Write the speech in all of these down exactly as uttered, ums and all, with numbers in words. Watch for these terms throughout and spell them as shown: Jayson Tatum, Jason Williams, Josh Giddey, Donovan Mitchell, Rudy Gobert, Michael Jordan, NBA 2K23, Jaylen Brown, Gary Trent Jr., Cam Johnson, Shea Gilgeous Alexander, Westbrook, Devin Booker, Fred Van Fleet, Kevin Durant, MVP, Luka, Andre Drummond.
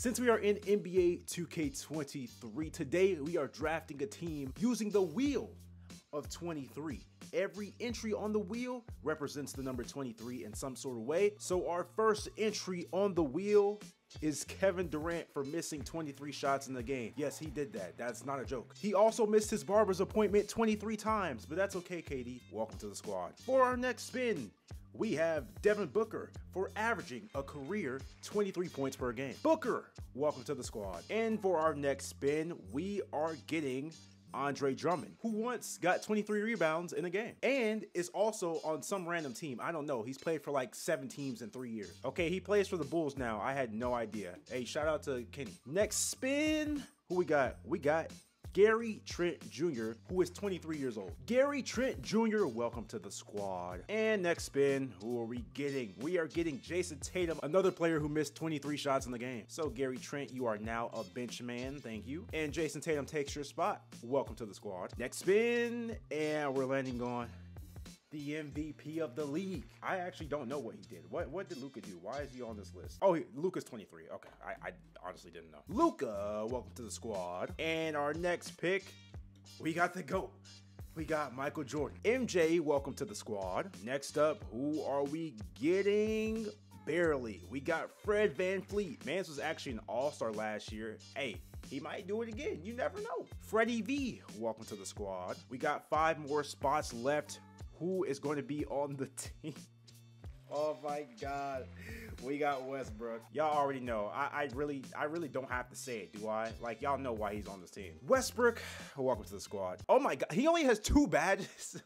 Since we are in N B A two K twenty-three, today we are drafting a team using the wheel of twenty-three. Every entry on the wheel represents the number twenty-three in some sort of way. So our first entry on the wheel is Kevin Durant for missing twenty-three shots in the game. Yes, he did that. That's not a joke. He also missed his barber's appointment twenty-three times, but that's okay, K D. Welcome to the squad. For our next spin, we have Devin Booker for averaging a career twenty-three points per game. Booker, welcome to the squad. And for our next spin, we are getting Andre Drummond, who once got twenty-three rebounds in a game and is also on some random team. I don't know. He's played for like seven teams in three years. Okay, he plays for the Bulls now. I had no idea. Hey, shout out to Kenny. Next spin, who we got? We got Gary Trent Junior, who is twenty-three years old. Gary Trent Junior, welcome to the squad. And next spin, who are we getting? We are getting Jayson Tatum, another player who missed twenty-three shots in the game. So Gary Trent, you are now a bench man, thank you. And Jayson Tatum takes your spot. Welcome to the squad. Next spin, and we're landing on the M V P of the league. I actually don't know what he did. What what did Luka do? Why is he on this list? Oh, Luka's twenty-three. Okay, I, I honestly didn't know. Luka, welcome to the squad. And our next pick, we got the GOAT. We got Michael Jordan. M J, welcome to the squad. Next up, who are we getting? Barely. We got Fred Van Fleet. Mans was actually an all-star last year. Hey, he might do it again. You never know. Freddie V, welcome to the squad. We got five more spots left. Who is going to be on the team? Oh my God, we got Westbrook. Y'all already know. I, I really, I really don't have to say it, do I? Like, y'all know why he's on this team. Westbrook, welcome to the squad. Oh my God, he only has two badges.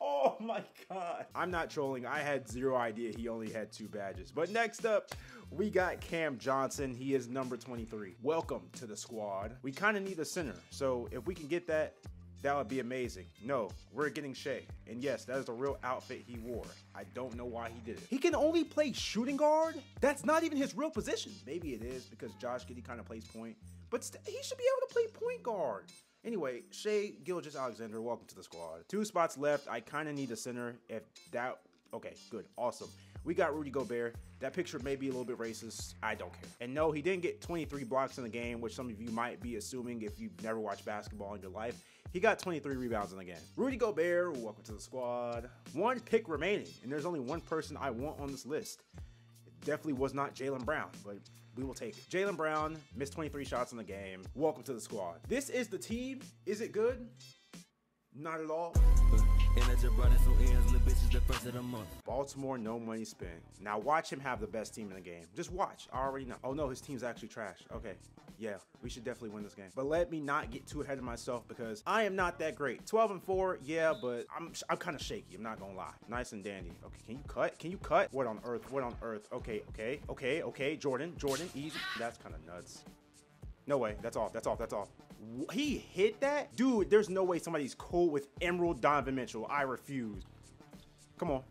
Oh my God. I'm not trolling. I had zero idea he only had two badges. But next up, we got Cam Johnson. He is number twenty-three. Welcome to the squad. We kind of need a center, so if we can get that, that would be amazing. No, we're getting Shea. And yes, that is the real outfit he wore. I don't know why he did it. He can only play shooting guard? That's not even his real position. Maybe it is because Josh Giddey kind of plays point, but he should be able to play point guard. Anyway, Shea Gilgeous Alexander, welcome to the squad. Two spots left. I kind of need a center if that, okay, good, awesome. We got Rudy Gobert. That picture may be a little bit racist. I don't care. And no, he didn't get twenty-three blocks in the game, which some of you might be assuming if you've never watched basketball in your life. He got twenty-three rebounds in the game. Rudy Gobert, welcome to the squad. One pick remaining, and there's only one person I want on this list. It definitely was not Jaylen Brown, but we will take it. Jaylen Brown missed twenty-three shots in the game. Welcome to the squad. This is the team. Is it good? Not at all. Baltimore, no money spin. Now watch him have the best team in the game. Just watch. I already know. Oh no, his team's actually trash. Okay, yeah, we should definitely win this game. But let me not get too ahead of myself because I am not that great. twelve and four, yeah, but I'm I'm kind of shaky. I'm not gonna lie. Nice and dandy. Okay, can you cut? Can you cut? What on earth? What on earth? Okay, okay, okay, okay. Jordan, Jordan, easy. That's kind of nuts. No way, that's off, that's off, that's off. He hit that? Dude, there's no way somebody's cool with Emerald Donovan Mitchell. I refuse. Come on.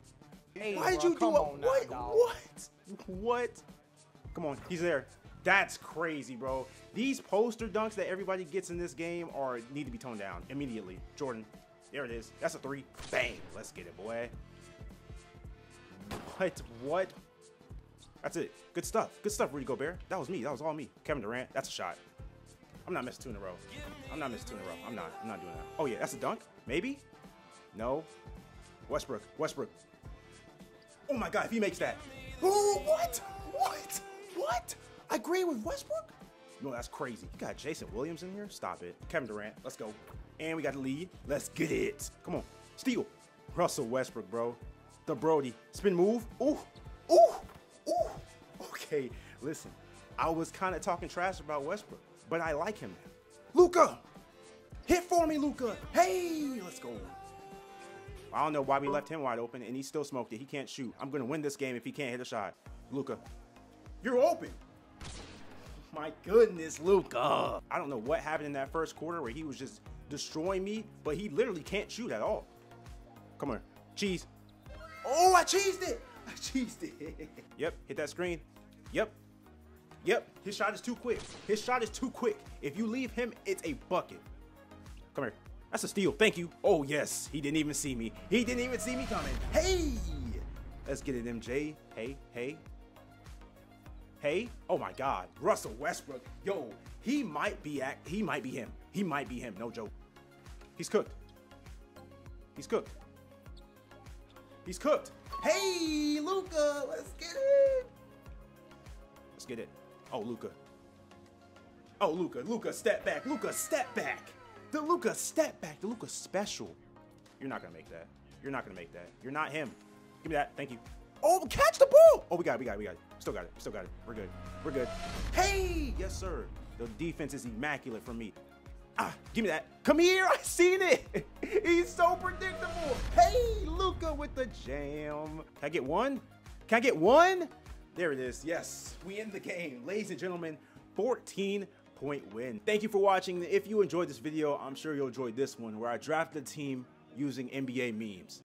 Hey, why did you do a, what, what, what? Come on, he's there. That's crazy, bro. These poster dunks that everybody gets in this game are, need to be toned down immediately. Jordan, there it is. That's a three, bang. Let's get it, boy. What, what? That's it. Good stuff. Good stuff, Rudy Gobert. That was me. That was all me. Kevin Durant. That's a shot. I'm not missing two in a row. I'm not missing two in a row. I'm not. I'm not doing that. Oh, yeah. That's a dunk? Maybe? No. Westbrook. Westbrook. Oh, my God. If he makes that. Oh, what? What? What? I agree with Westbrook? No, that's crazy. You got Jason Williams in here? Stop it. Kevin Durant. Let's go. And we got the lead. Let's get it. Come on. Steal. Russell Westbrook, bro. The Brody. Spin move. Ooh. Ooh. Hey, listen, I was kind of talking trash about Westbrook, but I like him now. Luka, hit for me, Luka. Hey, let's go. I don't know why we left him wide open, and he still smoked it. He can't shoot. I'm going to win this game if he can't hit a shot. Luka, you're open. My goodness, Luka. I don't know what happened in that first quarter where he was just destroying me, but he literally can't shoot at all. Come on, cheese. Oh, I cheesed it. I cheesed it. Yep, hit that screen. Yep. Yep. His shot is too quick. His shot is too quick. If you leave him, it's a bucket. Come here. That's a steal. Thank you. Oh, yes. He didn't even see me. He didn't even see me coming. Hey. Let's get it, M J. Hey, hey. Hey, oh my God, Russell Westbrook. Yo, he might be act, he might be him. He might be him, no joke. He's cooked. He's cooked. He's cooked. Hey, Luka, let's get it. Let's get it. Oh, Luka. Oh, Luka, Luka, step back. Luka, step back. The Luka step back. The Luka special. You're not gonna make that. You're not gonna make that. You're not him. Give me that. Thank you. Oh, catch the ball. Oh, we got it. We got it. We got it. Still got it. Still got it. We're good. We're good. Hey, yes, sir. The defense is immaculate for me. Ah, give me that. Come here. I seen it. He's so predictable. Hey, Luka with the jam. Can I get one? Can I get one? There it is. Yes, we end the game. Ladies and gentlemen, fourteen point win. Thank you for watching. If you enjoyed this video, I'm sure you'll enjoy this one where I drafted a team using N B A memes.